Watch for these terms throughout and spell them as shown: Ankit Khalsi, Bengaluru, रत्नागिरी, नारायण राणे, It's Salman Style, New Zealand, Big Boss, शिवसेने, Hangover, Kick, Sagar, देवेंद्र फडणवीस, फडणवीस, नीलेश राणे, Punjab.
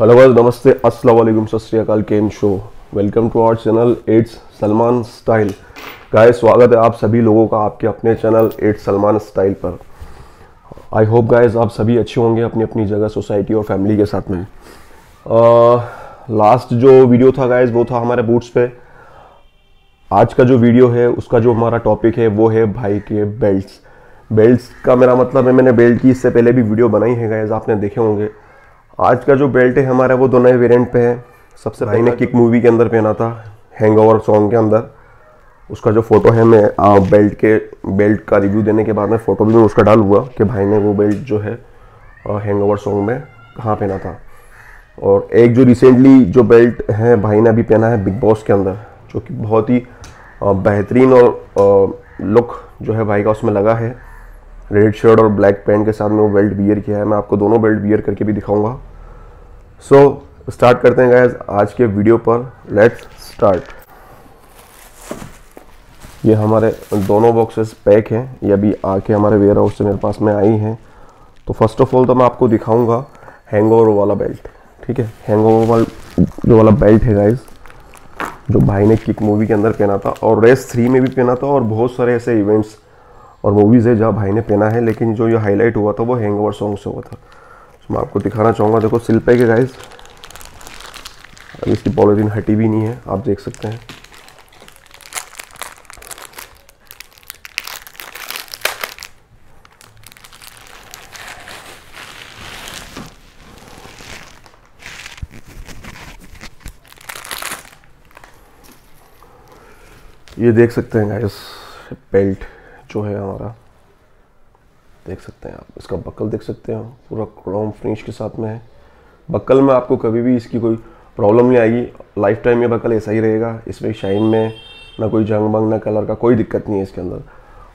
Hello guys, नमस्ते, अस्सलाम वालेकुम, सत श्री अकाल, केम शो, welcome to our channel it's Salman style. Guys, स्वागत है आप सभी लोगों का आपके अपने चैनल इट्स सलमान स्टाइल पर। आई होप गाइस आप सभी अच्छे होंगे अपनी अपनी जगह, सोसाइटी और फैमिली के साथ में। लास्ट जो वीडियो था गाइस वो था हमारे बूट्स पे। आज का जो वीडियो है उसका जो हमारा टॉपिक है वो है भाई के बेल्ट्स। बेल्ट्स का मेरा मतलब है, मैंने बेल्ट की इससे पहले भी वीडियो बनाई है गाइस, आपने देखे होंगे। आज का जो बेल्ट है हमारा वो दोनों वेरिएंट पे है। सबसे भाई ने किक मूवी के अंदर पहना था, हैंगओवर सॉन्ग के अंदर। उसका जो फ़ोटो है, मैं बेल्ट का रिव्यू देने के बाद में फ़ोटो भी मैं उसका डालूंगा कि भाई ने वो बेल्ट जो है हैंगओवर सॉन्ग में कहाँ पहना था। और एक जो रिसेंटली जो बेल्ट है भाई ने अभी पहना है बिग बॉस के अंदर, जो कि बहुत ही बेहतरीन और लुक जो है भाई का उसमें लगा है। रेड शर्ट और ब्लैक पैंट के साथ में वो बेल्ट वियर किया है। मैं आपको दोनों बेल्ट वियर करके भी दिखाऊंगा। सो स्टार्ट करते हैं गाइस आज के वीडियो पर, लेट्स स्टार्ट। ये हमारे दोनों बॉक्सेस पैक हैं, ये अभी आके हमारे वेयर हाउस से मेरे पास में आई हैं। तो फर्स्ट ऑफ ऑल तो मैं आपको दिखाऊंगा हैंगओवर वाला बेल्ट, ठीक है। हैंगओवर वाला जो वाला बेल्ट है गाइस, जो भाई ने किक मूवी के अंदर पहना था और रेस 3 में भी पहना था, और बहुत सारे ऐसे इवेंट्स और मूवीज़ है जहाँ भाई ने पहना है। लेकिन जो ये हाईलाइट हुआ था वो हैंगओवर सॉन्ग से हुआ था। तो मैं आपको दिखाना चाहूँगा, देखो सिल पे के गाइस, अभी इसकी पॉलिथीन हटी भी नहीं है, आप देख सकते हैं। ये देख सकते हैं गाइस, बेल्ट जो है हमारा, देख सकते हैं आप इसका बकल, देख सकते हैं पूरा क्रोम फिनिश के साथ में है। बकल में आपको कभी भी इसकी कोई प्रॉब्लम नहीं आएगी, लाइफ टाइम ये बकल ऐसा ही रहेगा। इसमें शाइन में ना कोई जंग बंग ना कलर का कोई दिक्कत नहीं है इसके अंदर।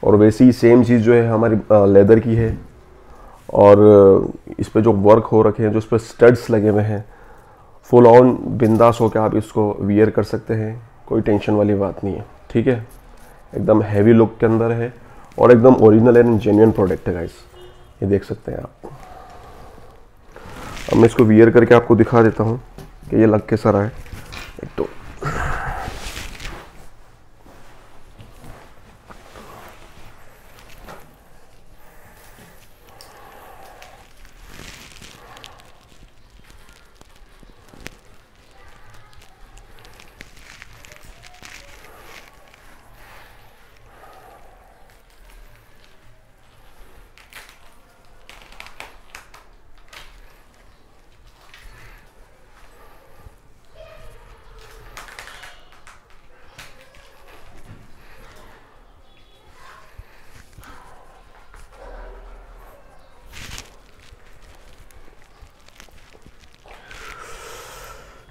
और वैसी ही सेम चीज़ जो है हमारी लेदर की है, और इस पर जो वर्क हो रखे हैं, जो इस पर स्टड्स लगे हुए हैं, फुल ऑन बिंदास होकर आप इसको वियर कर सकते हैं, कोई टेंशन वाली बात नहीं है, ठीक है। एकदम हैवी लुक के अंदर है और एकदम ओरिजिनल एंड जेन्युइन प्रोडक्ट है गाइस, ये देख सकते हैं आप। अब मैं इसको वियर करके आपको दिखा देता हूँ कि ये लग कैसा रहा है। एक तो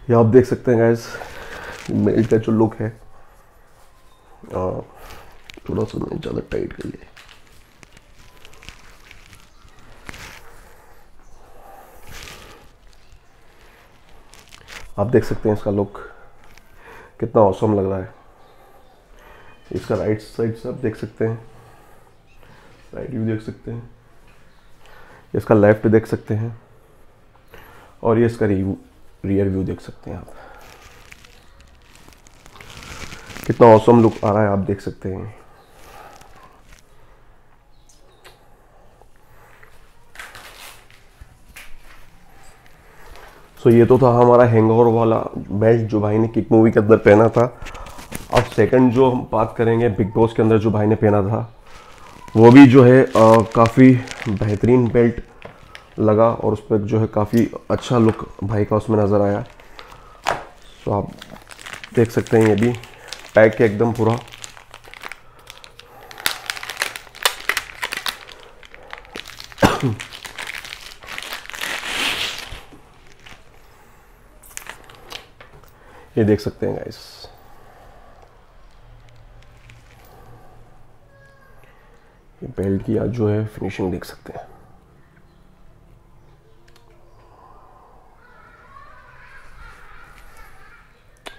ये आप देख सकते हैं गाइस, बेल्ट का जो लुक है, थोड़ा सा मैंने ज़्यादा टाइट कर लिया। आप देख सकते हैं इसका लुक कितना ऑसम लग रहा है। इसका राइट साइड से आप देख सकते हैं, राइट व्यू देख सकते हैं, इसका लेफ्ट देख सकते हैं, और ये इसका रियर व्यू देख सकते हैं आप। कितना ऑसम लुक आ रहा है, आप देख सकते हैं। सो ये तो था हमारा हैंगओवर वाला बेल्ट जो भाई ने किक मूवी के अंदर पहना था। अब सेकंड जो हम बात करेंगे, बिग बॉस के अंदर जो भाई ने पहना था, वो भी जो है काफ़ी बेहतरीन बेल्ट लगा, और उस पर जो है काफ़ी अच्छा लुक भाई का उसमें नज़र आया। तो आप देख सकते हैं ये भी पैक है एकदम पूरा, ये देख सकते हैं गाइस। ये बेल्ट की आज जो है फिनिशिंग देख सकते हैं।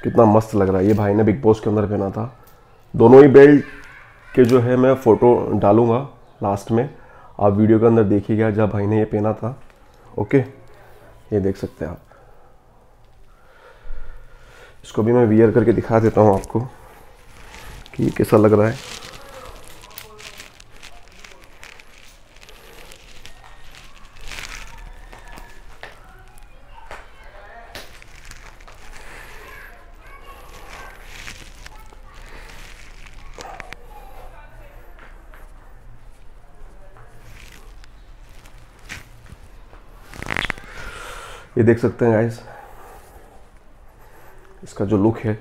कितना मस्त लग रहा है, ये भाई ने बिग बॉस के अंदर पहना था। दोनों ही बेल्ट के जो है मैं फ़ोटो डालूंगा लास्ट में, आप वीडियो के अंदर देखिएगा जब भाई ने ये पहना था। ओके, ये देख सकते हैं आप। इसको भी मैं वियर करके दिखा देता हूँ आपको कि ये कैसा लग रहा है। ये देख सकते हैं गाइस, इसका जो लुक है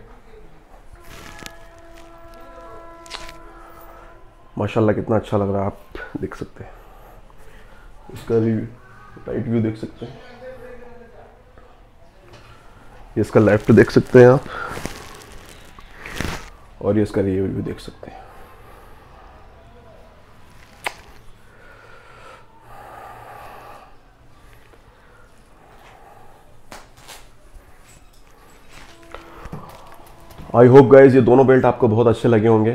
माशाल्लाह कितना अच्छा लग रहा है। आप देख सकते हैं इसका राइट व्यू देख सकते हैं, ये इसका लेफ्ट देख सकते हैं आप, और ये इसका रियर व्यू देख सकते हैं। आई होप गाइज ये दोनों बेल्ट आपको बहुत अच्छे लगे होंगे।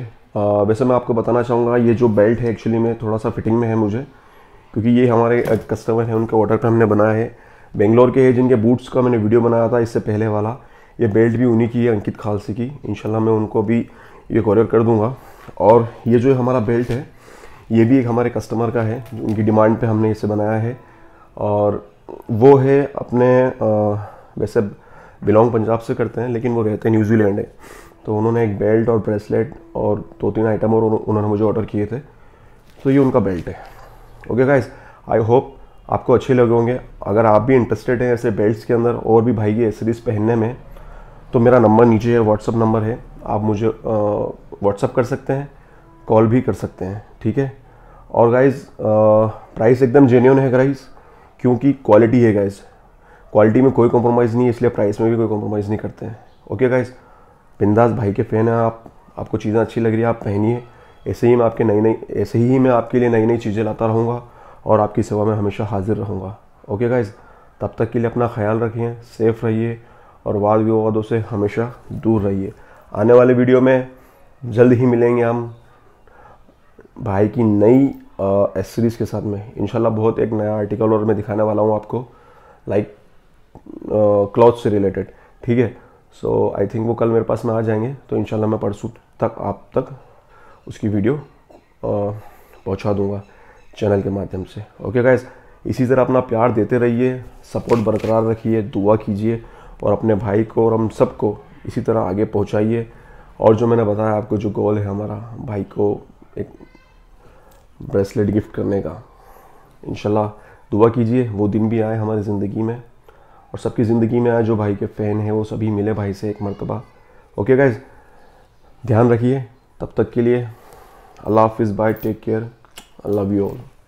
वैसे मैं आपको बताना चाहूँगा ये जो बेल्ट है एक्चुअली में थोड़ा सा फिटिंग में है मुझे, क्योंकि ये हमारे कस्टमर हैं उनके ऑर्डर पे हमने बनाया है। बेंगलोर के हैं जिनके बूट्स का मैंने वीडियो बनाया था इससे पहले वाला, ये बेल्ट भी उन्हीं की है, अंकित खालसी की। इंशाल्लाह मैं उनको भी ये ऑर्डर कर दूँगा। और ये जो हमारा बेल्ट है ये भी एक हमारे कस्टमर का है, उनकी डिमांड पर हमने इसे बनाया है, और वो है अपने वैसे बिलोंग पंजाब से करते हैं लेकिन वो रहते हैं न्यूजीलैंड है। तो उन्होंने एक बेल्ट और ब्रेसलेट और 2-3 आइटम और उन्होंने मुझे ऑर्डर किए थे, तो ये उनका बेल्ट है। ओके गाइस, आई होप आपको अच्छे लगे होंगे। अगर आप भी इंटरेस्टेड हैं ऐसे बेल्ट्स के अंदर और भी भाई की एसेसरीज पहनने में, तो मेरा नंबर नीचे है, व्हाट्सअप नंबर है, आप मुझे व्हाट्सअप कर सकते हैं, कॉल भी कर सकते हैं, ठीक है। और गाइज़ प्राइस एकदम जेन्युइन है गाइज़, क्योंकि क्वालिटी है गाइज़, क्वालिटी में कोई कॉम्प्रोमाइज़ नहीं है, इसलिए प्राइस में भी कोई कॉम्प्रोमाइज़ नहीं करते हैं। ओके गाइस, बिंदास भाई के फ़ैन हैं आप, आपको चीज़ें अच्छी लग रही है आप पहनिए, ऐसे ही मैं आपके लिए नई नई चीज़ें लाता रहूँगा और आपकी सेवा में हमेशा हाजिर रहूँगा। ओके गाइस, तब तक के लिए अपना ख्याल रखिए, सेफ़ रहिए और वाद विवादों से हमेशा दूर रहिए। आने वाले वीडियो में जल्द ही मिलेंगे हम भाई की नई एक्सेसरीज़ के साथ में इंशाल्लाह। बहुत एक नया आर्टिकल और मैं दिखाने वाला हूँ आपको, लाइक क्लॉथ से रिलेटेड, ठीक है। सो आई थिंक वो कल मेरे पास में आ जाएंगे, तो इंशाल्लाह मैं परसों तक आप तक उसकी वीडियो पहुंचा दूंगा चैनल के माध्यम से। ओके गाइस, इसी तरह अपना प्यार देते रहिए, सपोर्ट बरकरार रखिए, दुआ कीजिए और अपने भाई को और हम सबको इसी तरह आगे पहुंचाइए। और जो मैंने बताया आपको जो गोल है हमारा भाई को एक ब्रेसलेट गिफ्ट करने का, इंशाल्लाह दुआ कीजिए वो दिन भी आए हमारी ज़िंदगी में और सबकी ज़िंदगी में आए। जो भाई के फ़ैन है वो सभी मिले भाई से एक मर्तबा। ओके गाइज, ध्यान रखिए, तब तक के लिए अल्लाह हाफिज़, bye, take care, I love you all.